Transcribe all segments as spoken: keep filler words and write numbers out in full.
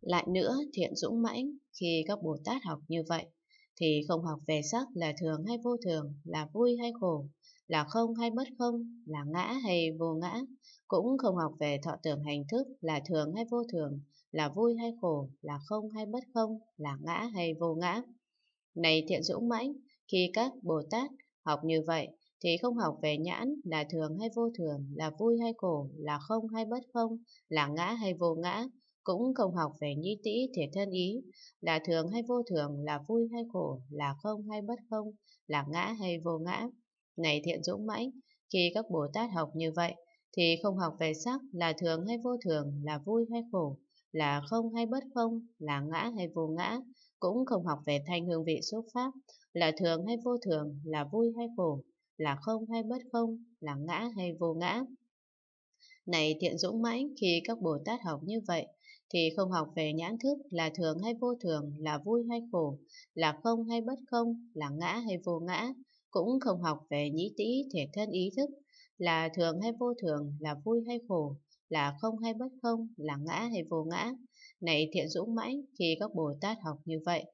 Lại nữa, Thiện dũng mãnh, khi các Bồ Tát học như vậy, thì không học về sắc là thường hay vô thường, là vui hay khổ, là không hay bất không, là ngã hay vô ngã, cũng không học về thọ tưởng hành thức là thường hay vô thường, là vui hay khổ, là không hay bất không, là ngã hay vô ngã. Này Thiện dũng mãnh, khi các Bồ Tát học như vậy, thì không học về nhãn là thường hay vô thường, là vui hay khổ, là không hay bất không, là ngã hay vô ngã, cũng không học về nhĩ tĩ thể thân ý, là thường hay vô thường, là vui hay khổ, là không hay bất không, là ngã hay vô ngã. Này Thiện dũng mãnh, khi các Bồ Tát học như vậy, thì không học về sắc là thường hay vô thường, là vui hay khổ, là không hay bất không, là ngã hay vô ngã, cũng không học về thanh hương vị xúc pháp, là thường hay vô thường, là vui hay khổ, là không hay bất không, là ngã hay vô ngã. Này Thiện dũng mãnh, khi các Bồ Tát học như vậy, thì không học về nhãn thức là thường hay vô thường, là vui hay khổ, là không hay bất không, là ngã hay vô ngã, cũng không học về nhĩ tĩ thể thân ý thức, là thường hay vô thường, là vui hay khổ, là không hay bất không, là ngã hay vô ngã. Này Thiện dũng mãnh, khi các Bồ Tát học như vậy,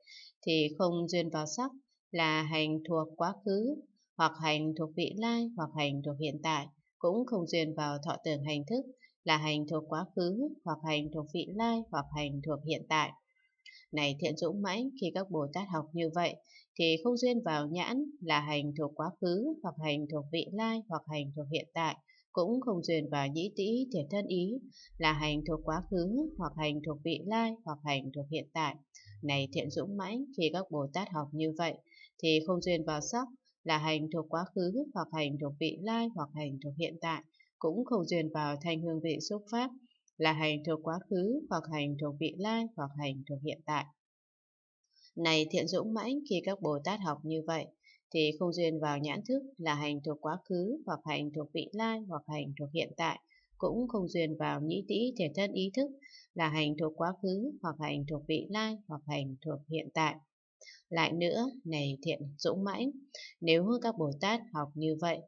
thì không duyên vào sắc là hành thuộc quá khứ, hoặc hành thuộc vị lai, hoặc hành thuộc hiện tại, cũng không duyên vào thọ tưởng hành thức là hành thuộc quá khứ, hoặc hành thuộc vị lai, hoặc hành thuộc hiện tại. Này Thiện dũng mãnh, khi các Bồ Tát học như vậy, thì không duyên vào nhãn là hành thuộc quá khứ, hoặc hành thuộc vị lai, hoặc hành thuộc hiện tại, cũng không duyên vào nhĩ tĩ thể thân ý là hành thuộc quá khứ, hoặc hành thuộc vị lai, hoặc hành thuộc hiện tại. Này Thiện dũng mãnh, khi các Bồ Tát học như vậy, thì không duyên vào sắc là hành thuộc quá khứ, hoặc hành thuộc vị lai, hoặc hành thuộc hiện tại, cũng không duyên vào thanh hương vị xúc pháp là hành thuộc quá khứ, hoặc hành thuộc vị lai, hoặc hành thuộc hiện tại. Này Thiện dũng mãnh, khi các Bồ Tát học như vậy, thì không duyên vào nhãn thức là hành thuộc quá khứ, hoặc hành thuộc vị lai, hoặc hành thuộc hiện tại, cũng không duyên vào nhĩ tĩ thể thân ý thức là hành thuộc quá khứ, hoặc hành thuộc vị lai, hoặc hành thuộc hiện tại. Lại nữa, này Thiện dũng mãnh, nếu các Bồ Tát học như vậy,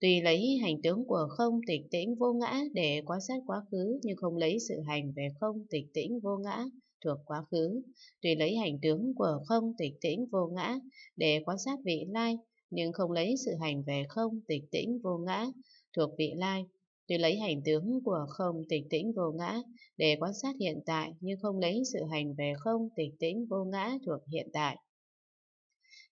tuy lấy hành tướng của không tịch tĩnh vô ngã để quan sát quá khứ, nhưng không lấy sự hành về không tịch tĩnh vô ngã thuộc quá khứ. Tuy lấy hành tướng của không tịch tĩnh vô ngã để quan sát vị lai, nhưng không lấy sự hành về không tịch tĩnh vô ngã thuộc vị lai. Tuy lấy hành tướng của không tịch tĩnh vô ngã để quan sát hiện tại, nhưng không lấy sự hành về không tịch tĩnh vô ngã thuộc hiện tại.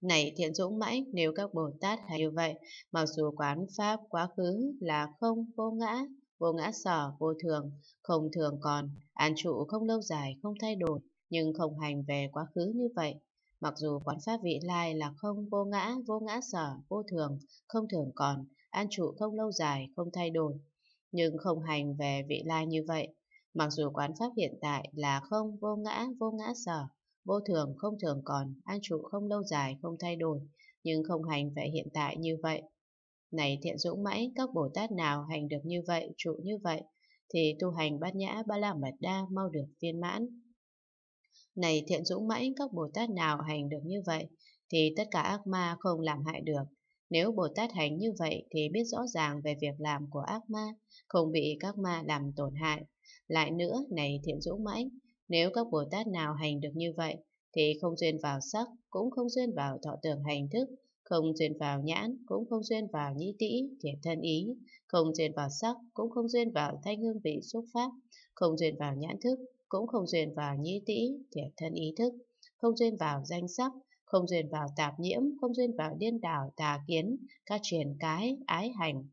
Này Thiện dũng mãnh, nếu các Bồ Tát hay như vậy, mặc dù quán pháp quá khứ là không vô ngã, vô ngã sở, vô thường, không thường còn, an trụ không lâu dài, không thay đổi, nhưng không hành về quá khứ như vậy. Mặc dù quán pháp vị lai là không vô ngã, vô ngã sở, vô thường, không thường còn, an trụ không lâu dài, không thay đổi, nhưng không hành về vị lai như vậy. Mặc dù quán pháp hiện tại là không vô ngã, vô ngã sở, vô thường, không thường còn, an trụ không lâu dài, không thay đổi, nhưng không hành về hiện tại như vậy. Này Thiện dũng mãnh, các Bồ Tát nào hành được như vậy, trụ như vậy, thì tu hành Bát Nhã Ba La Mật Đa mau được viên mãn. Này Thiện dũng mãnh, các Bồ Tát nào hành được như vậy, thì tất cả ác ma không làm hại được. Nếu Bồ Tát hành như vậy, thì biết rõ ràng về việc làm của ác ma, không bị các ma làm tổn hại. Lại nữa, này Thiện dũng mãnh, nếu các Bồ Tát nào hành được như vậy, thì không duyên vào sắc, cũng không duyên vào thọ tưởng hành thức, không duyên vào nhãn, cũng không duyên vào nhĩ tĩ thể thân ý, không duyên vào sắc, cũng không duyên vào thanh hương vị xúc pháp, không duyên vào nhãn thức, cũng không duyên vào nhĩ tĩ thể thân ý thức, không duyên vào danh sắc, không duyên vào tạp nhiễm, không duyên vào điên đảo tà kiến, các truyền cái, ái hành,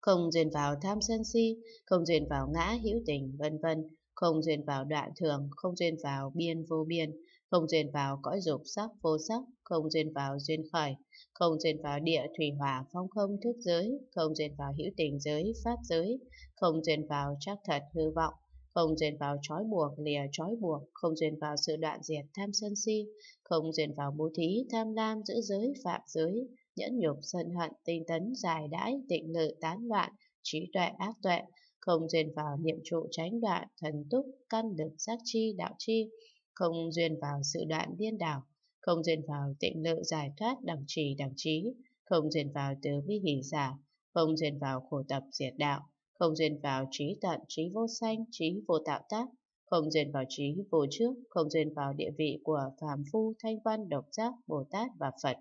không duyên vào tham sân si, không duyên vào ngã hữu tình, vân vân, không duyên vào đoạn thường, không duyên vào biên vô biên, không duyên vào cõi dục sắc vô sắc, không duyên vào duyên khởi, không duyên vào địa thủy hỏa phong không thức giới, không duyên vào hữu tình giới pháp giới, không duyên vào trắc thật hư vọng, không duyên vào trói buộc lìa trói buộc, không duyên vào sự đoạn diệt tham sân si, không duyên vào bố thí tham lam giữ giới phạm giới, nhẫn nhục sân hận tinh tấn giải đãi tịnh lự tán loạn trí tuệ ác tuệ, không duyên vào niệm trụ tránh đoạn thần túc căn lực giác chi đạo chi, không duyên vào sự đoạn điên đảo, không duyên vào tịnh lự giải thoát đẳng trì đẳng trí, không duyên vào tứ vi hỷ xả, không duyên vào khổ tập diệt đạo, không duyên vào trí tận trí vô sanh trí vô tạo tác, không duyên vào trí vô trước, không duyên vào địa vị của phàm phu, thanh văn, độc giác, Bồ Tát và Phật,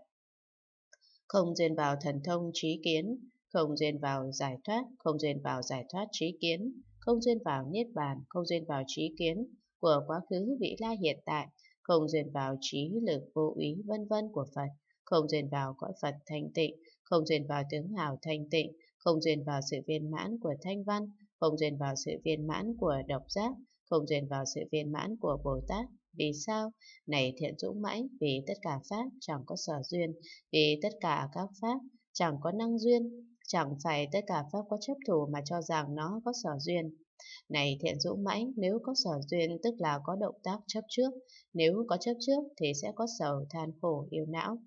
không duyên vào thần thông trí kiến, không duyên vào giải thoát, không duyên vào giải thoát trí kiến, không duyên vào niết bàn, không duyên vào trí kiến của quá khứ, vị lai, hiện tại, không duyên vào trí lực vô úy vân vân của Phật, không duyên vào cõi Phật thanh tịnh, không duyên vào tướng hào thanh tịnh, không duyên vào sự viên mãn của thanh văn, không duyên vào sự viên mãn của độc giác, không duyên vào sự viên mãn của Bồ Tát. Vì sao? Này Thiện Dũng Mãnh, vì tất cả pháp chẳng có sở duyên, vì tất cả các pháp chẳng có năng duyên, chẳng phải tất cả pháp có chấp thủ mà cho rằng nó có sở duyên. Này Thiện Dũng Mãnh, nếu có sở duyên tức là có động tác chấp trước, nếu có chấp trước thì sẽ có sầu, than khổ, yêu não.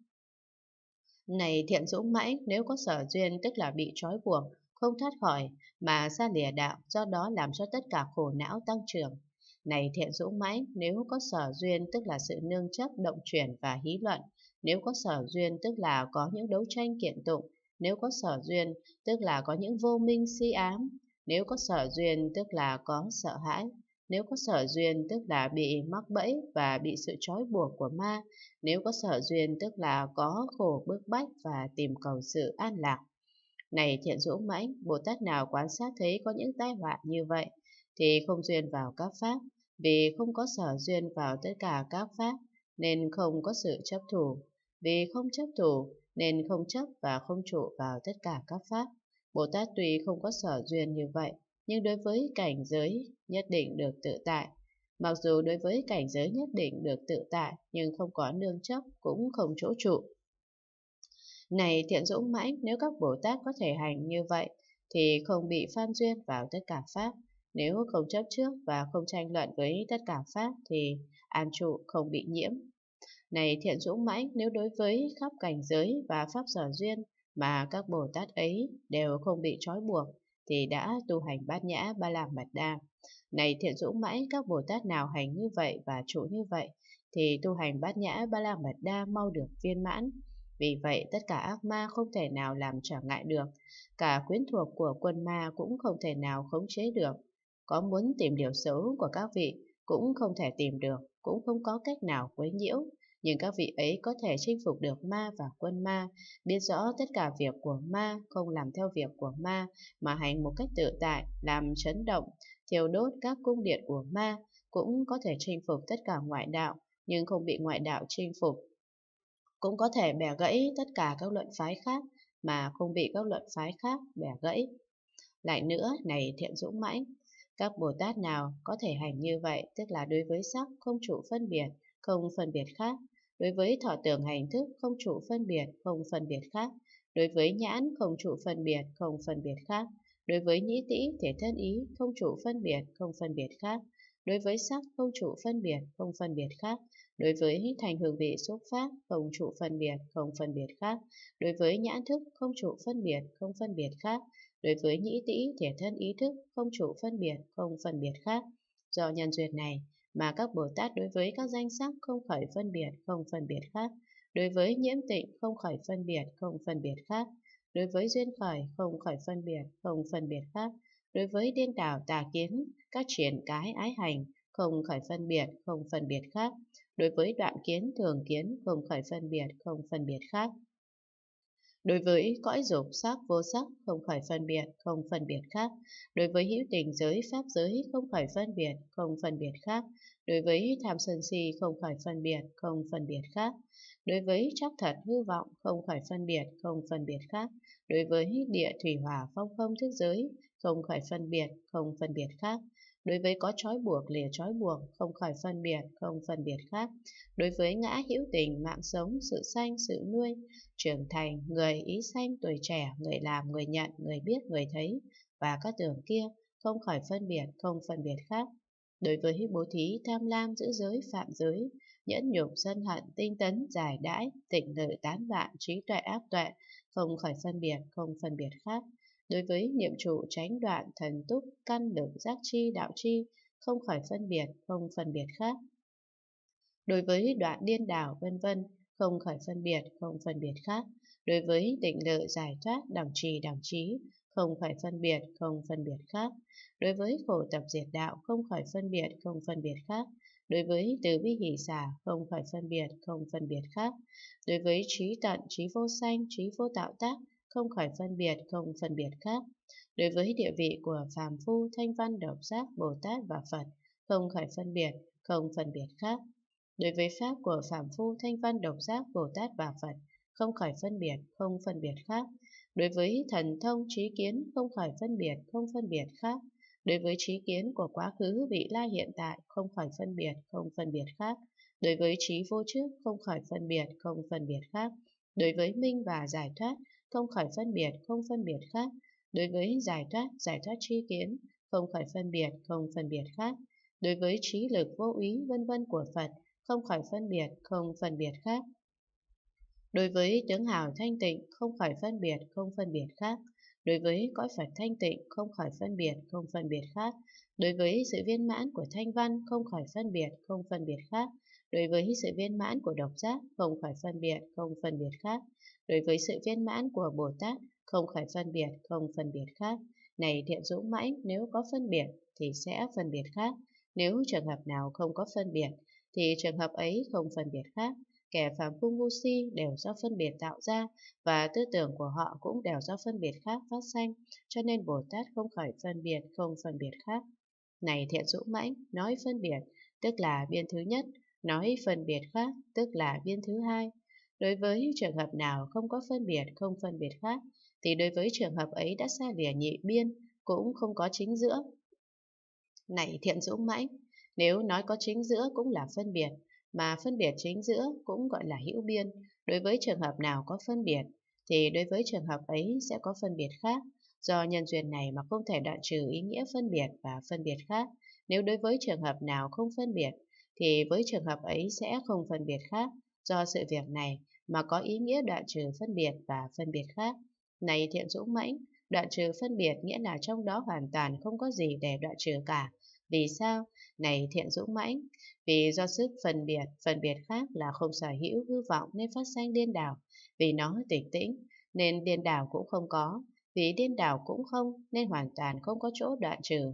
Này Thiện Dũng Mãnh, nếu có sở duyên tức là bị trói buộc, không thoát khỏi mà xa lìa đạo, do đó làm cho tất cả khổ não tăng trưởng. Này Thiện Dũng Mãnh, nếu có sở duyên tức là sự nương chấp, động chuyển và hí luận, nếu có sở duyên tức là có những đấu tranh kiện tụng, nếu có sở duyên tức là có những vô minh si ám, nếu có sở duyên tức là có sợ hãi, nếu có sở duyên tức là bị mắc bẫy và bị sự trói buộc của ma, nếu có sở duyên tức là có khổ bức bách và tìm cầu sự an lạc. Này Thiện Dũng Mãnh, Bồ Tát nào quan sát thấy có những tai họa như vậy thì không duyên vào các pháp, vì không có sở duyên vào tất cả các pháp nên không có sự chấp thủ, vì không chấp thủ nên không chấp và không trụ vào tất cả các pháp. Bồ Tát tuy không có sở duyên như vậy, nhưng đối với cảnh giới nhất định được tự tại. Mặc dù đối với cảnh giới nhất định được tự tại, nhưng không có nương chấp, cũng không chỗ trụ. Này Thiện Dũng Mãnh, nếu các Bồ Tát có thể hành như vậy, thì không bị phan duyên vào tất cả pháp. Nếu không chấp trước và không tranh luận với tất cả pháp, thì an trụ không bị nhiễm. Này Thiện Dũng Mãnh, nếu đối với khắp cảnh giới và pháp sở duyên mà các Bồ Tát ấy đều không bị trói buộc, thì đã tu hành Bát Nhã Ba La Mật Đa. Này Thiện Dũng Mãnh, các Bồ Tát nào hành như vậy và trụ như vậy, thì tu hành Bát Nhã Ba La Mật Đa mau được viên mãn. Vì vậy, tất cả ác ma không thể nào làm trở ngại được, cả quyến thuộc của quân ma cũng không thể nào khống chế được. Có muốn tìm điều xấu của các vị cũng không thể tìm được, cũng không có cách nào quấy nhiễu. Nhưng các vị ấy có thể chinh phục được ma và quân ma, biết rõ tất cả việc của ma, không làm theo việc của ma, mà hành một cách tự tại, làm chấn động, thiêu đốt các cung điện của ma, cũng có thể chinh phục tất cả ngoại đạo, nhưng không bị ngoại đạo chinh phục. Cũng có thể bẻ gãy tất cả các luận phái khác, mà không bị các luận phái khác bẻ gãy. Lại nữa, này Thiện Dũng Mãnh, các Bồ Tát nào có thể hành như vậy, tức là đối với sắc không trụ phân biệt, không phân biệt khác, đối với thọ tưởng hành thức không trụ phân biệt, không phân biệt khác, đối với nhãn không trụ phân biệt, không phân biệt khác, đối với nhĩ tĩ thể thân ý không trụ phân biệt, không phân biệt khác, đối với sắc không trụ phân biệt, không phân biệt khác, đối với thành hương vị xúc pháp không trụ phân biệt, không phân biệt khác, đối với nhãn thức không trụ phân biệt, không phân biệt khác, đối với nhĩ tĩ thể thân ý thức không trụ phân biệt, không phân biệt khác. Do nhân duyên này mà các Bồ Tát đối với các danh sắc không khởi phân biệt, không phân biệt khác, đối với nhiễm tịnh không khởi phân biệt, không phân biệt khác, đối với duyên khởi không khởi phân biệt, không phân biệt khác, đối với điên đảo tà kiến, các triển cái ái hành không khởi phân biệt, không phân biệt khác, đối với đoạn kiến thường kiến không khởi phân biệt, không phân biệt khác, đối với cõi dục sắc vô sắc không khởi phân biệt, không phân biệt khác, đối với hữu tình giới pháp giới không khởi phân biệt, không phân biệt khác, đối với tham sân si không khởi phân biệt, không phân biệt khác, đối với chắc thật hư vọng không khởi phân biệt, không phân biệt khác, đối với địa thủy hỏa phong không thức giới không khởi phân biệt, không phân biệt khác, đối với có trói buộc lìa trói buộc không khởi phân biệt, không phân biệt khác, đối với ngã hữu tình mạng sống sự sanh sự nuôi trưởng thành người ý sanh tuổi trẻ người làm người nhận người biết người thấy và các tưởng kia không khởi phân biệt, không phân biệt khác, đối với bố thí tham lam giữ giới phạm giới nhẫn nhục sân hận tinh tấn giải đãi tịnh lợi tán vạn trí tuệ ác tuệ không khởi phân biệt, không phân biệt khác, đối với niệm trụ tránh đoạn thần túc căn lực giác chi đạo chi không khỏi phân biệt, không phân biệt khác, đối với đoạn điên đảo vân vân không khỏi phân biệt, không phân biệt khác, đối với định lợi giải thoát đẳng trì đẳng trí không phải phân biệt, không phân biệt khác. Đối với khổ tập diệt đạo, không phải phân biệt, không phân biệt khác. Đối với tứ vi hỷ xả, không phải phân biệt, không phân biệt khác. Đối với trí tận, trí vô sanh, trí vô tạo tác, không khỏi phân biệt, không phân biệt khác. Đối với địa vị của phàm phu, thanh văn, độc giác, Bồ Tát và Phật, không khỏi phân biệt, không phân biệt khác. Đối với pháp của phàm phu, thanh văn, độc giác, Bồ Tát và Phật, không khỏi phân biệt, không phân biệt khác. Đối với thần thông, trí kiến, không khỏi phân biệt, không phân biệt khác. Đối với trí kiến của quá khứ, vị lai, hiện tại, không khỏi phân biệt, không phân biệt khác. Đối với trí vô trước, không khỏi phân biệt, không phân biệt khác. Đối với minh và giải thoát, không khỏi phân biệt, không phân biệt khác. Đối với giải thoát, giải thoát tri kiến, không khỏi phân biệt, không phân biệt khác. Đối với trí lực vô úy, vân vân của Phật, không khỏi phân biệt, không phân biệt khác. Đối với tướng hào thanh tịnh, không khỏi phân biệt, không phân biệt khác. Đối với cõi Phật thanh tịnh, không khỏi phân biệt, không phân biệt khác. Đối với sự viên mãn của thanh văn, không khỏi phân biệt, không phân biệt khác. Đối với sự viên mãn của độc giác, không khỏi phân biệt, không phân biệt khác. Đối với sự viên mãn của Bồ Tát, không khỏi phân biệt, không phân biệt khác. Này Thiện Dũng Mãnh, nếu có phân biệt thì sẽ phân biệt khác. Nếu trường hợp nào không có phân biệt thì trường hợp ấy không phân biệt khác. Kẻ phàm phu ngu si đều do phân biệt tạo ra, và tư tưởng của họ cũng đều do phân biệt khác phát sanh, cho nên Bồ Tát không khỏi phân biệt, không phân biệt khác. Này Thiện Dũng Mãnh, nói phân biệt tức là biên thứ nhất, nói phân biệt khác tức là biên thứ hai. Đối với trường hợp nào không có phân biệt, không phân biệt khác, thì đối với trường hợp ấy đã xa lìa nhị biên, cũng không có chính giữa. Này Thiện Dũng Mãnh, nếu nói có chính giữa cũng là phân biệt, mà phân biệt chính giữa cũng gọi là hữu biên, đối với trường hợp nào có phân biệt, thì đối với trường hợp ấy sẽ có phân biệt khác. Do nhân duyên này mà không thể đoạn trừ ý nghĩa phân biệt và phân biệt khác. Nếu đối với trường hợp nào không phân biệt, thì với trường hợp ấy sẽ không phân biệt khác. Do sự việc này mà có ý nghĩa đoạn trừ phân biệt và phân biệt khác. Này Thiện Dũng Mãnh, đoạn trừ phân biệt nghĩa là trong đó hoàn toàn không có gì để đoạn trừ cả. Vì sao? Này Thiện Dũng Mãnh, vì do sức phân biệt, phân biệt khác là không sở hữu hư vọng nên phát sanh điên đảo. Vì nó tịch tĩnh nên điên đảo cũng không có. Vì điên đảo cũng không nên hoàn toàn không có chỗ đoạn trừ.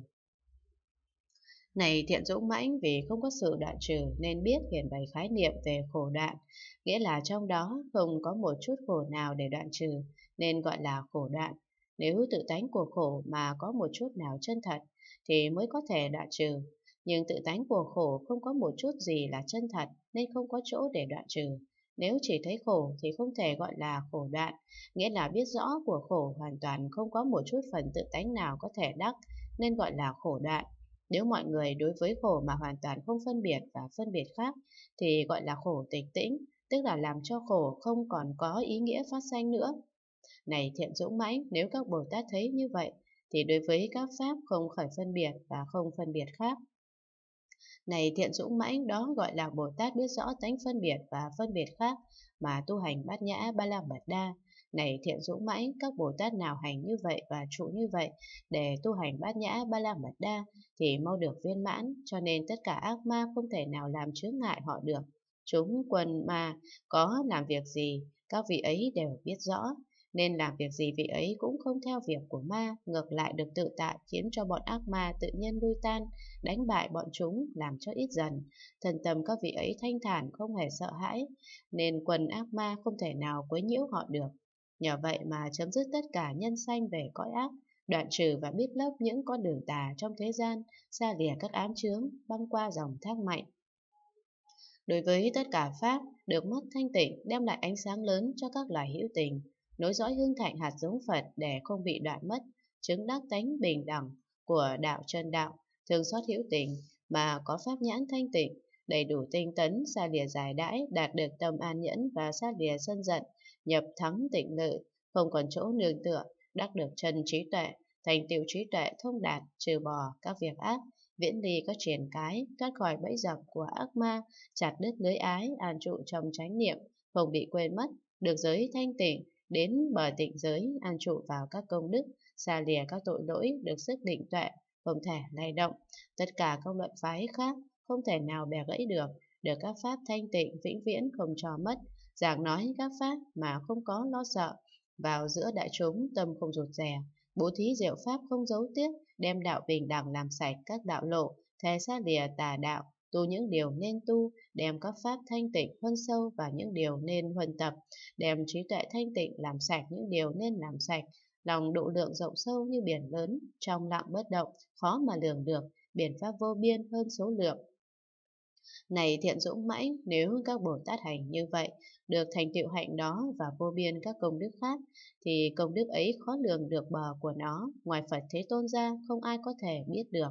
Này Thiện Dũng Mãnh, vì không có sự đoạn trừ nên biết hiển bày khái niệm về khổ đoạn, nghĩa là trong đó không có một chút khổ nào để đoạn trừ, nên gọi là khổ đoạn. Nếu tự tánh của khổ mà có một chút nào chân thật, thì mới có thể đoạn trừ. Nhưng tự tánh của khổ không có một chút gì là chân thật, nên không có chỗ để đoạn trừ. Nếu chỉ thấy khổ thì không thể gọi là khổ đoạn, nghĩa là biết rõ của khổ hoàn toàn không có một chút phần tự tánh nào có thể đắc, nên gọi là khổ đoạn. Nếu mọi người đối với khổ mà hoàn toàn không phân biệt và phân biệt khác, thì gọi là khổ tịch tĩnh, tức là làm cho khổ không còn có ý nghĩa phát sanh nữa. Này Thiện Dũng Mãnh, nếu các Bồ Tát thấy như vậy, thì đối với các pháp không khỏi phân biệt và không phân biệt khác. Này Thiện Dũng Mãnh, đó gọi là Bồ Tát biết rõ tánh phân biệt và phân biệt khác mà tu hành Bát Nhã Ba La Mật Đa. Này Thiện Dũng Mãnh, các Bồ Tát nào hành như vậy và trụ như vậy để tu hành Bát Nhã Ba La Mật Đa thì mau được viên mãn, cho nên tất cả ác ma không thể nào làm chướng ngại họ được. Chúng quần ma có làm việc gì, các vị ấy đều biết rõ, nên làm việc gì vị ấy cũng không theo việc của ma, ngược lại được tự tại khiến cho bọn ác ma tự nhiên lui tan, đánh bại bọn chúng, làm cho ít dần. Thần tâm các vị ấy thanh thản, không hề sợ hãi, nên quần ác ma không thể nào quấy nhiễu họ được. Nhờ vậy mà chấm dứt tất cả nhân sanh về cõi ác, đoạn trừ và biết lấp những con đường tà trong thế gian, xa lìa các ám chướng, băng qua dòng thác mạnh. Đối với tất cả pháp, được mắt thanh tịnh đem lại ánh sáng lớn cho các loài hữu tình, nối dõi hương thạnh hạt giống Phật để không bị đoạn mất, chứng đắc tánh bình đẳng của đạo chân đạo, thường xót hữu tình mà có pháp nhãn thanh tịnh, đầy đủ tinh tấn, xa lìa giải đãi, đạt được tâm an nhẫn và xa lìa sân giận, nhập thắng tịnh lự, không còn chỗ nương tựa, đắc được chân trí tuệ, thành tựu trí tuệ thông đạt, trừ bỏ các việc ác, viễn ly các triền cái, thoát khỏi bẫy dập của ác ma, chặt đứt lưới ái, an trụ trong chánh niệm, không bị quên mất, được giới thanh tịnh, đến bờ tịnh giới, an trụ vào các công đức, xa lìa các tội lỗi, được sức định tuệ, không thể lay động. Tất cả các luận phái khác không thể nào bẻ gãy được, được các pháp thanh tịnh vĩnh viễn không cho mất, giảng nói các pháp mà không có lo sợ, vào giữa đại chúng tâm không rụt rè, Bố thí diệu pháp không giấu tiếc, đem đạo bình đẳng làm sạch các đạo lộ, thề xa lìa tà đạo, tu những điều nên tu, đem các pháp thanh tịnh huân sâu vào những điều nên huân tập, đem trí tuệ thanh tịnh làm sạch những điều nên làm sạch, lòng độ lượng rộng sâu như biển lớn, trong lặng bất động, khó mà lường được, biển pháp vô biên hơn số lượng. Này thiện dũng mãnh, nếu các Bồ Tát hành như vậy, được thành tựu hạnh đó và vô biên các công đức khác, thì công đức ấy khó lường được bờ của nó, ngoài Phật Thế Tôn ra không ai có thể biết được.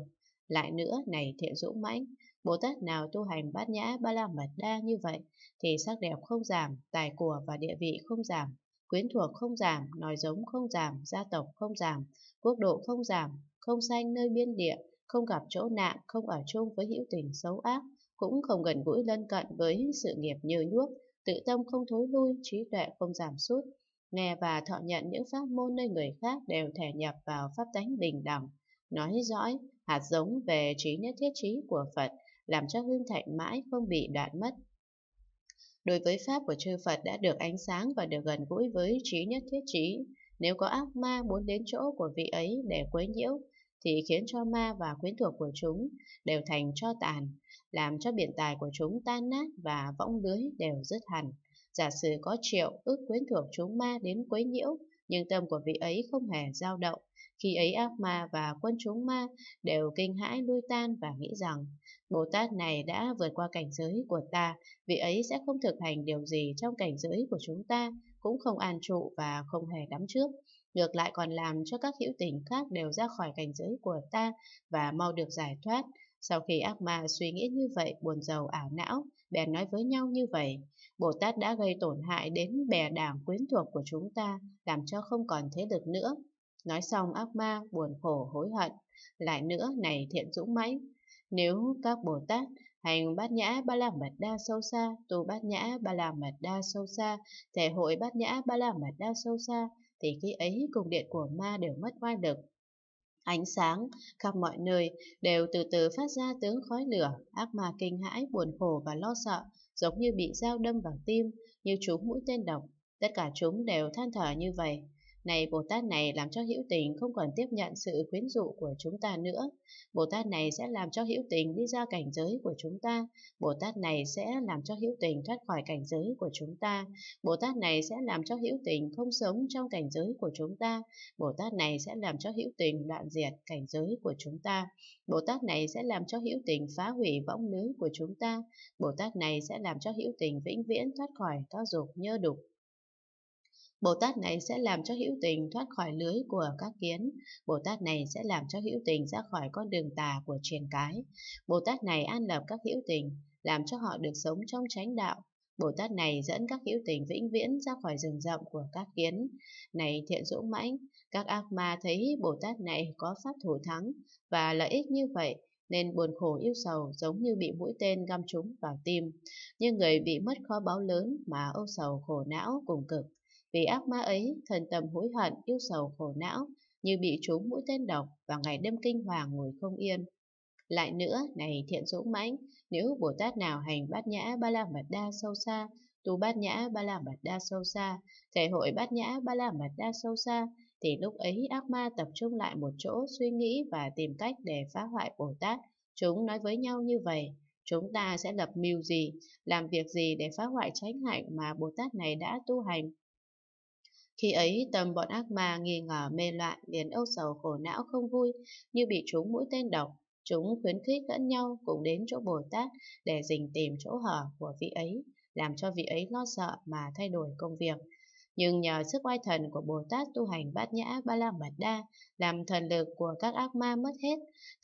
Lại nữa, này thiện dũng mãnh, Bồ Tát nào tu hành bát nhã ba la mật đa như vậy, thì sắc đẹp không giảm, tài của và địa vị không giảm, quyến thuộc không giảm, nòi giống không giảm, gia tộc không giảm, quốc độ không giảm, không sanh nơi biên địa, không gặp chỗ nạn, không ở chung với hữu tình xấu ác, cũng không gần gũi lân cận với sự nghiệp như nhuốc, tự tâm không thối lui, trí tuệ không giảm sút, nghe và thọ nhận những pháp môn nơi người khác đều thể nhập vào pháp tánh bình đẳng, nói dõi hạt giống về trí nhất thiết trí của Phật, làm cho hương thạnh mãi không bị đoạn mất. Đối với pháp của chư Phật đã được ánh sáng và được gần gũi với trí nhất thiết trí, nếu có ác ma muốn đến chỗ của vị ấy để quấy nhiễu, thì khiến cho ma và quyến thuộc của chúng đều thành tro tàn, làm cho biển tài của chúng tan nát và võng lưới đều dứt hẳn. Giả sử có triệu ức quyến thuộc chúng ma đến quấy nhiễu, nhưng tâm của vị ấy không hề dao động, khi ấy ác ma và quân chúng ma đều kinh hãi lui tan và nghĩ rằng Bồ Tát này đã vượt qua cảnh giới của ta, vị ấy sẽ không thực hành điều gì trong cảnh giới của chúng ta, cũng không an trụ và không hề đắm trước, ngược lại còn làm cho các hữu tình khác đều ra khỏi cảnh giới của ta và mau được giải thoát. Sau khi ác ma suy nghĩ như vậy, buồn rầu ảo não, bèn nói với nhau như vậy: Bồ Tát đã gây tổn hại đến bè đảng quyến thuộc của chúng ta, làm cho không còn thế lực nữa. Nói xong, ác ma buồn khổ hối hận. Lại nữa, này thiện dũng mãnh, nếu các Bồ Tát hành bát nhã ba la mật đa sâu xa, tu bát nhã ba la mật đa sâu xa, thể hội bát nhã ba la mật đa sâu xa, thì khi ấy cùng điện của ma đều mất oai lực. Ánh sáng khắp mọi nơi đều từ từ phát ra tướng khói lửa, ác ma kinh hãi, buồn khổ và lo sợ, giống như bị dao đâm vào tim, như trúng mũi tên độc. Tất cả chúng đều than thở như vậy: Này Bồ Tát này, làm cho hữu tình không còn tiếp nhận sự khuyến dụ của chúng ta nữa. Bồ Tát này sẽ làm cho hữu tình đi ra cảnh giới của chúng ta. Bồ Tát này sẽ làm cho hữu tình thoát khỏi cảnh giới của chúng ta. Bồ Tát này sẽ làm cho hữu tình không sống trong cảnh giới của chúng ta. Bồ Tát này sẽ làm cho hữu tình đoạn diệt cảnh giới của chúng ta. Bồ Tát này sẽ làm cho hữu tình phá hủy võng lưới của chúng ta. Bồ Tát này sẽ làm cho hữu tình vĩnh viễn thoát khỏi các dục nhơ đục. Bồ Tát này sẽ làm cho hữu tình thoát khỏi lưới của các kiến. Bồ Tát này sẽ làm cho hữu tình ra khỏi con đường tà của triền cái. Bồ Tát này an lập các hữu tình, làm cho họ được sống trong chánh đạo. Bồ Tát này dẫn các hữu tình vĩnh viễn ra khỏi rừng rậm của các kiến. Này thiện dũng mãnh, các ác ma thấy Bồ Tát này có pháp thủ thắng và lợi ích như vậy, nên buồn khổ yêu sầu, giống như bị mũi tên găm trúng vào tim, như người bị mất kho báu lớn mà âu sầu khổ não cùng cực. Vì ác ma ấy thần tâm hối hận, yêu sầu khổ não, như bị trúng mũi tên độc, và ngày đêm kinh hoàng ngồi không yên. Lại nữa, này thiện dũng mãnh, nếu Bồ Tát nào hành bát nhã ba la mật đa sâu xa, tu bát nhã ba la mật đa sâu xa, thể hội bát nhã ba la mật đa sâu xa, thì lúc ấy ác ma tập trung lại một chỗ suy nghĩ và tìm cách để phá hoại Bồ Tát. Chúng nói với nhau như vậy: Chúng ta sẽ lập mưu gì, làm việc gì để phá hoại chánh hạnh mà Bồ Tát này đã tu hành? Khi ấy tâm bọn ác ma nghi ngờ mê loạn, liền âu sầu khổ não không vui, như bị trúng mũi tên độc. Chúng khuyến khích lẫn nhau cùng đến chỗ Bồ Tát để rình tìm chỗ hở của vị ấy, làm cho vị ấy lo sợ mà thay đổi công việc. Nhưng nhờ sức oai thần của Bồ Tát tu hành bát nhã ba la mật đa, làm thần lực của các ác ma mất hết,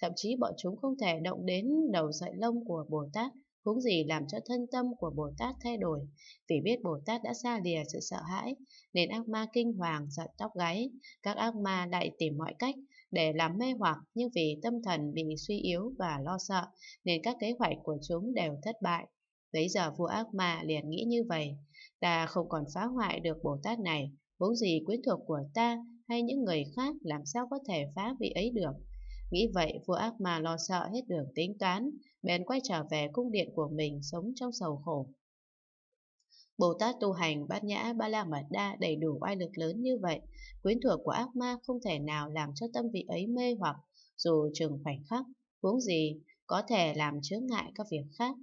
thậm chí bọn chúng không thể động đến đầu sợi lông của Bồ Tát, huống gì làm cho thân tâm của Bồ Tát thay đổi. Vì biết Bồ Tát đã xa lìa sự sợ hãi, nên ác ma kinh hoàng giật tóc gáy. Các ác ma lại tìm mọi cách để làm mê hoặc, nhưng vì tâm thần bị suy yếu và lo sợ, nên các kế hoạch của chúng đều thất bại. Bấy giờ vua ác ma liền nghĩ như vậy: Ta không còn phá hoại được Bồ Tát này, huống gì quyến thuộc của ta hay những người khác làm sao có thể phá vị ấy được. Nghĩ vậy, vua ác ma lo sợ hết đường tính toán, bèn quay trở về cung điện của mình, sống trong sầu khổ. Bồ Tát tu hành Bát Nhã Ba La Mật Đa đầy đủ oai lực lớn như vậy, quyến thuộc của ác ma không thể nào làm cho tâm vị ấy mê hoặc, dù chừng khoảnh khắc, huống gì có thể làm chướng ngại các việc khác.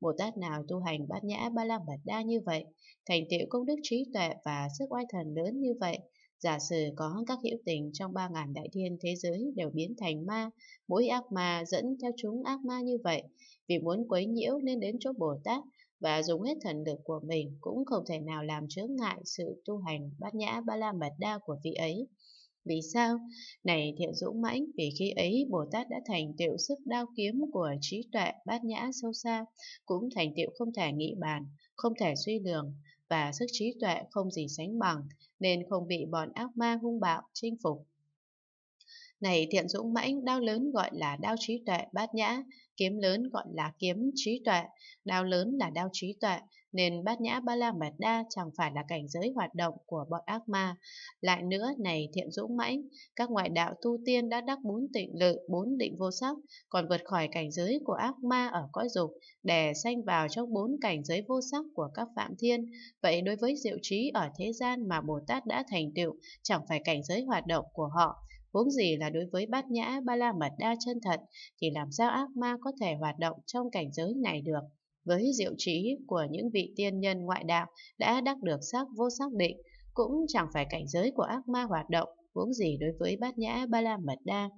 Bồ Tát nào tu hành Bát Nhã Ba La Mật Đa như vậy, thành tựu công đức trí tuệ và sức oai thần lớn như vậy, giả sử có các hữu tình trong ba ngàn đại thiên thế giới đều biến thành ma, mỗi ác ma dẫn theo chúng ác ma như vậy, vì muốn quấy nhiễu nên đến chỗ Bồ Tát và dùng hết thần lực của mình cũng không thể nào làm chướng ngại sự tu hành Bát Nhã Ba La Mật Đa của vị ấy. Vì sao? Này Thiện Dũng Mãnh, vì khi ấy Bồ Tát đã thành tựu sức đao kiếm của trí tuệ bát nhã sâu xa, cũng thành tựu không thể nghĩ bàn, không thể suy lường, và sức trí tuệ không gì sánh bằng, nên không bị bọn ác ma hung bạo chinh phục. Này Thiện Dũng Mãnh, đao lớn gọi là đao trí tuệ bát nhã, kiếm lớn gọi là kiếm trí tuệ, đao lớn là đao trí tuệ, nên Bát Nhã Ba La Mật Đa chẳng phải là cảnh giới hoạt động của bọn ác ma. Lại nữa, này Thiện Dũng Mãnh, các ngoại đạo tu tiên đã đắc bốn tịnh lự, bốn định vô sắc, còn vượt khỏi cảnh giới của ác ma ở cõi dục để sanh vào trong bốn cảnh giới vô sắc của các phạm thiên. Vậy đối với diệu trí ở thế gian mà Bồ Tát đã thành tựu chẳng phải cảnh giới hoạt động của họ, huống gì là đối với Bát Nhã Ba La Mật Đa chân thật, thì làm sao ác ma có thể hoạt động trong cảnh giới này được? Với diệu trí của những vị tiên nhân ngoại đạo đã đắc được sắc vô sắc định, cũng chẳng phải cảnh giới của ác ma hoạt động, huống gì đối với Bát Nhã Ba La Mật Đa.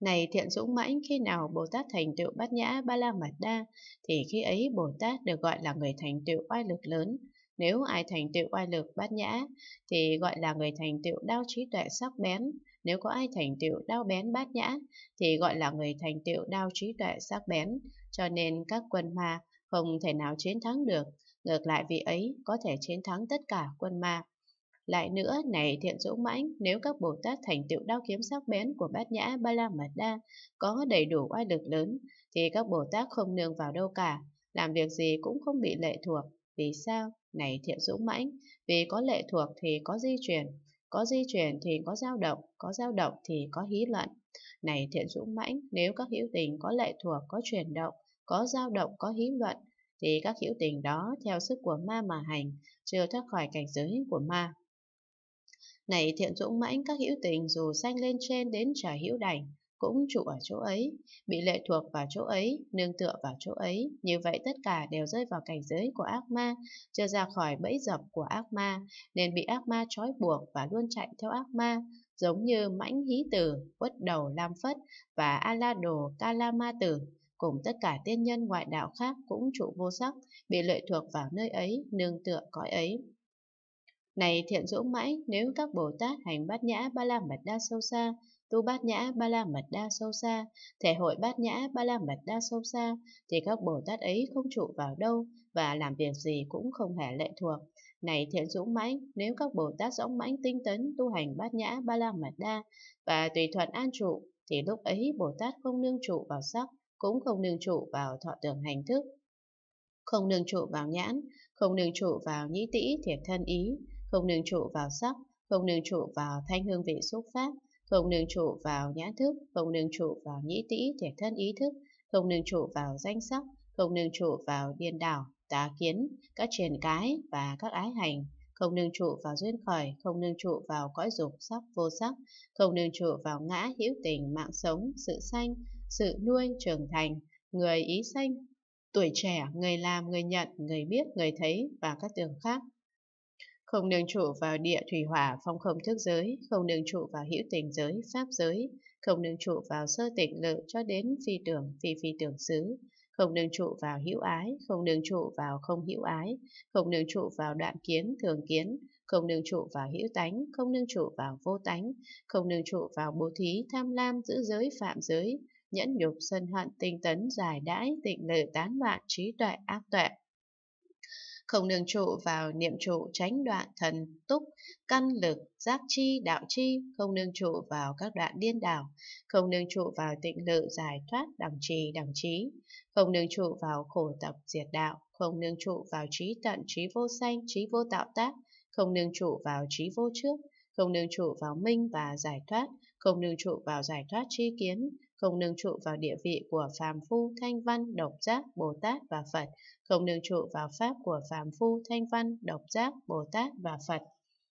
Này Thiện Dũng Mãnh, khi nào Bồ Tát thành tựu Bát Nhã Ba La Mật Đa, thì khi ấy Bồ Tát được gọi là người thành tựu oai lực lớn. Nếu ai thành tựu oai lực bát nhã, thì gọi là người thành tựu đao trí tuệ sắc bén. Nếu có ai thành tựu đao bén bát nhã, thì gọi là người thành tựu đao trí tuệ sắc bén. Cho nên các quân ma không thể nào chiến thắng được, ngược lại vị ấy có thể chiến thắng tất cả quân ma. Lại nữa, này Thiện Dũng Mãnh, nếu các Bồ Tát thành tựu đao kiếm sắc bén của Bát Nhã Ba La Mật Đa có đầy đủ oai lực lớn, thì các Bồ Tát không nương vào đâu cả, làm việc gì cũng không bị lệ thuộc. Vì sao? Này Thiện Dũng Mãnh, vì có lệ thuộc thì có di chuyển, có di chuyển thì có dao động, có dao động thì có hí luận. Này Thiện Dũng Mãnh, nếu các hữu tình có lệ thuộc, có chuyển động, có dao động, có hí luận, thì các hữu tình đó theo sức của ma mà hành, chưa thoát khỏi cảnh giới của ma. Này Thiện Dũng Mãnh, các hữu tình dù sanh lên trên đến trời hữu đảnh, cũng trụ ở chỗ ấy, bị lệ thuộc vào chỗ ấy, nương tựa vào chỗ ấy, như vậy tất cả đều rơi vào cảnh giới của ác ma, chưa ra khỏi bẫy dập của ác ma, nên bị ác ma trói buộc và luôn chạy theo ác ma, giống như Mãnh Hí Tử, Uất Đầu Lam Phất và A La Đồ Ca La Ma Tử, cùng tất cả tiên nhân ngoại đạo khác cũng trụ vô sắc, bị lệ thuộc vào nơi ấy, nương tựa cõi ấy. Này Thiện Dũng Mãnh, nếu các Bồ Tát hành Bát Nhã Ba La Mật Đa sâu xa, tu Bát Nhã Ba La Mật Đa sâu xa, thể hội Bát Nhã Ba La Mật Đa sâu xa, thì các Bồ Tát ấy không trụ vào đâu và làm việc gì cũng không hề lệ thuộc. Này Thiện Dũng Mãnh, nếu các Bồ Tát dũng mãnh tinh tấn tu hành Bát Nhã Ba La Mật Đa và tùy thuận an trụ, thì lúc ấy Bồ Tát không nương trụ vào sắc, cũng không nương trụ vào thọ tưởng hành thức, không nương trụ vào nhãn, không nương trụ vào nhĩ tĩ thiệt thân ý, không nương trụ vào sắc, không nương trụ vào thanh hương vị xúc pháp, không nương trụ vào nhãn thức, không nương trụ vào nhĩ tĩ thể thân ý thức, không nương trụ vào danh sắc, không nương trụ vào điên đảo, tà kiến, các triền cái và các ái hành, không nương trụ vào duyên khởi, không nương trụ vào cõi dục sắc vô sắc, không nương trụ vào ngã hữu tình mạng sống, sự sanh, sự nuôi, trưởng thành, người ý sanh, tuổi trẻ, người làm, người nhận, người biết, người thấy và các tường khác. Không nương trụ vào địa thủy hỏa phong không thức giới, không nương trụ vào hữu tình giới, pháp giới, không nương trụ vào sơ tịnh lự cho đến phi tưởng, phi phi tưởng xứ, không nương trụ vào hữu ái, không nương trụ vào không hữu ái, không nương trụ vào đoạn kiến, thường kiến, không nương trụ vào hữu tánh, không nương trụ vào vô tánh, không nương trụ vào bố thí, tham lam, giữ giới, phạm giới, nhẫn nhục, sân hận, tinh tấn, giải đãi, tịnh lự, tán loạn, trí tuệ, ác tuệ. Không nương trụ vào niệm trụ, tránh đoạn, thần, túc, căn lực, giác chi, đạo chi, không nương trụ vào các đoạn điên đảo, không nương trụ vào tịnh lự, giải thoát, đẳng trì, đẳng trí, không nương trụ vào khổ tập, diệt đạo, không nương trụ vào trí tận, trí vô sanh, trí vô tạo tác, không nương trụ vào trí vô trước, không nương trụ vào minh và giải thoát, không nương trụ vào giải thoát tri kiến, không nương trụ vào địa vị của phàm phu, thanh văn, độc giác, Bồ Tát và Phật, không nương trụ vào pháp của phàm phu, thanh văn, độc giác, Bồ Tát và Phật,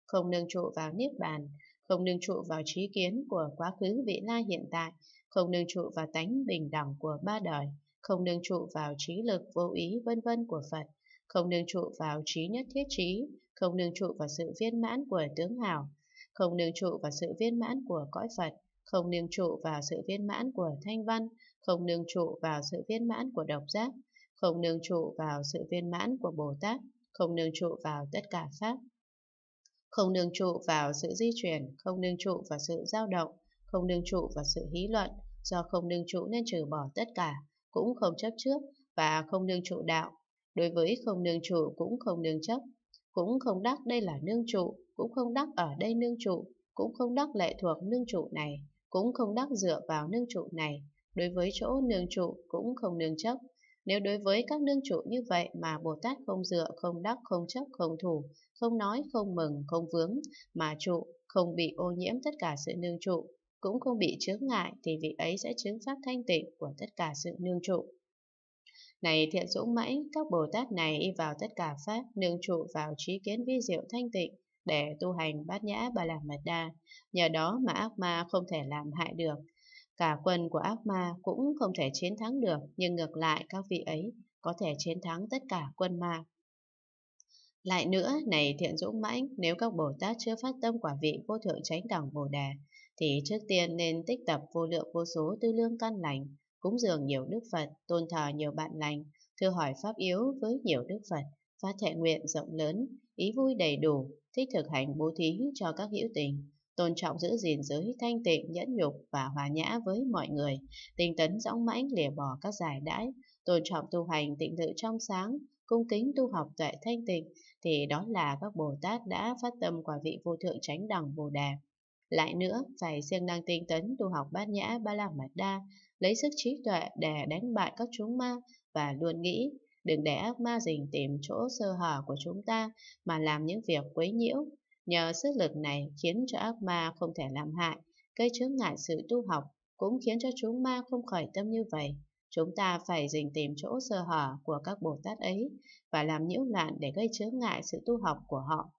không nương trụ vào niết bàn, không nương trụ vào trí kiến của quá khứ, vị lai, hiện tại, không nương trụ vào tánh bình đẳng của ba đời, không nương trụ vào trí lực vô ý vân vân của Phật, không nương trụ vào trí nhất thiết trí, không nương trụ vào sự viên mãn của tướng hảo, không nương trụ vào sự viên mãn của cõi Phật, không nương trụ vào sự viên mãn của thanh văn, không nương trụ vào sự viên mãn của độc giác, không nương trụ vào sự viên mãn của Bồ Tát, không nương trụ vào tất cả pháp, không nương trụ vào sự di chuyển, không nương trụ vào sự dao động, không nương trụ vào sự hí luận, do không nương trụ nên trừ bỏ tất cả, cũng không chấp trước và không nương trụ đạo. Đối với không nương trụ cũng không nương chấp, cũng không đắc đây là nương trụ, cũng không đắc ở đây nương trụ, cũng không đắc lệ thuộc nương trụ này, cũng không đắc dựa vào nương trụ này. Đối với chỗ nương trụ cũng không nương chấp. Nếu đối với các nương trụ như vậy mà Bồ Tát không dựa, không đắc, không chấp, không thủ, không nói, không mừng, không vướng, mà trụ không bị ô nhiễm tất cả sự nương trụ, cũng không bị chướng ngại, thì vị ấy sẽ chứng pháp thanh tịnh của tất cả sự nương trụ. Này Thiện Dũng Mãnh, các Bồ Tát này y vào tất cả pháp, nương trụ vào trí kiến vi diệu thanh tịnh để tu hành bát nhã ba la mật đa. Nhờ đó mà ác ma không thể làm hại được, cả quân của ác ma cũng không thể chiến thắng được, nhưng ngược lại các vị ấy có thể chiến thắng tất cả quân ma. Lại nữa, này Thiện Dũng Mãnh, nếu các Bồ Tát chưa phát tâm quả vị vô thượng chánh đẳng Bồ Đề, thì trước tiên nên tích tập vô lượng vô số tư lương căn lành, cúng dường nhiều đức Phật, tôn thờ nhiều bạn lành, thưa hỏi pháp yếu với nhiều đức Phật, phát thệ nguyện rộng lớn, ý vui đầy đủ, thích thực hành bố thí cho các hữu tình, tôn trọng giữ gìn giới thanh tịnh, nhẫn nhục và hòa nhã với mọi người, tinh tấn dõng mãnh lìa bỏ các giải đãi, tôn trọng tu hành tịnh tự trong sáng, cung kính tu học tuệ thanh tịnh, thì đó là các Bồ Tát đã phát tâm quả vị vô thượng chánh đẳng Bồ Đề. Lại nữa, phải siêng năng tinh tấn tu học bát nhã ba la mật đa, lấy sức trí tuệ để đánh bại các chúng ma, và luôn nghĩ đừng để ác ma rình tìm chỗ sơ hở của chúng ta mà làm những việc quấy nhiễu. Nhờ sức lực này khiến cho ác ma không thể làm hại, gây chướng ngại sự tu học, cũng khiến cho chúng ma không khởi tâm như vậy. Chúng ta phải rình tìm chỗ sơ hở của các Bồ Tát ấy và làm nhiễu loạn để gây chướng ngại sự tu học của họ.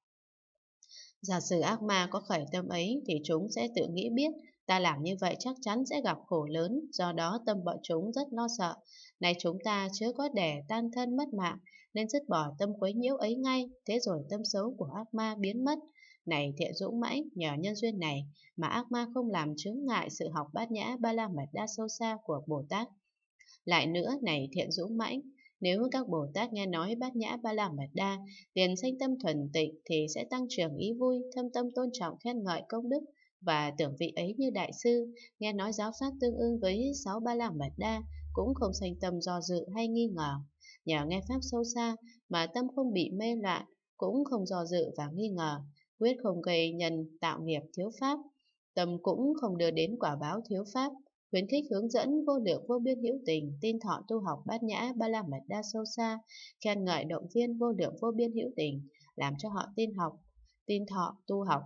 Giả sử ác ma có khởi tâm ấy thì chúng sẽ tự nghĩ biết ta làm như vậy chắc chắn sẽ gặp khổ lớn, do đó tâm bọn chúng rất lo sợ. Này chúng ta chớ có để tan thân mất mạng, nên dứt bỏ tâm quấy nhiễu ấy ngay, thế rồi tâm xấu của ác ma biến mất. Này Thiện Dũng Mãnh, nhờ nhân duyên này mà ác ma không làm chướng ngại sự học bát nhã ba la mật đa sâu xa của Bồ Tát. Lại nữa, này Thiện Dũng Mãnh, nếu các Bồ Tát nghe nói bát nhã ba la mật đa, liền sanh tâm thuần tịnh thì sẽ tăng trưởng ý vui, thâm tâm tôn trọng khen ngợi công đức, và tưởng vị ấy như đại sư, nghe nói giáo pháp tương ưng với sáu ba la mật đa, cũng không sanh tâm do dự hay nghi ngờ. Nhờ nghe pháp sâu xa mà tâm không bị mê loạn, cũng không do dự và nghi ngờ, quyết không gây nhân tạo nghiệp thiếu pháp, tâm cũng không đưa đến quả báo thiếu pháp, khuyến khích hướng dẫn vô lượng vô biên hữu tình tin thọ tu học bát nhã ba la mật đa sâu xa, khen ngợi động viên vô lượng vô biên hữu tình, làm cho họ tin học tin thọ tu học